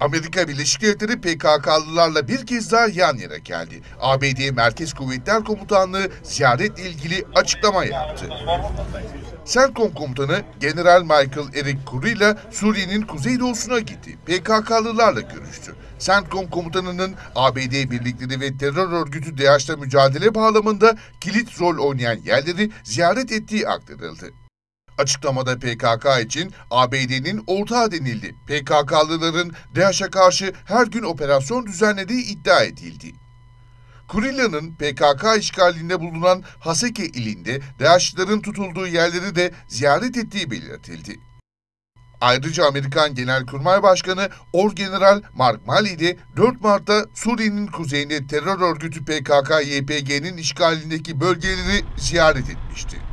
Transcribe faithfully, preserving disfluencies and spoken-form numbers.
Amerika Birleşik Devletleri P K K'lılarla bir kez daha yan yana geldi. A B D Merkez Kuvvetler Komutanlığı ziyaretle ilgili açıklama yaptı. CENTCOM Komutanı General Michael Eric Kurilla Suriye'nin kuzeydoğusuna gitti. P K K'lılarla görüştü. CENTCOM Komutanı'nın A B D birlikleri ve terör örgütü DAEŞ'le mücadele bağlamında kilit rol oynayan yerleri ziyaret ettiği aktarıldı. Açıklamada P K K için A B D'nin ortağı denildi. P K K'lıların DAEŞ'e karşı her gün operasyon düzenlediği iddia edildi. Kurilla'nın P K K işgalinde bulunan Haseke ilinde DAEŞ'lerin tutulduğu yerleri de ziyaret ettiği belirtildi. Ayrıca Amerikan Genelkurmay Başkanı Orgeneral Mark Milley de dört Mart'ta Suriye'nin kuzeyinde terör örgütü P K K Y P G'nin işgalindeki bölgeleri ziyaret etmişti.